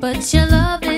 But your love is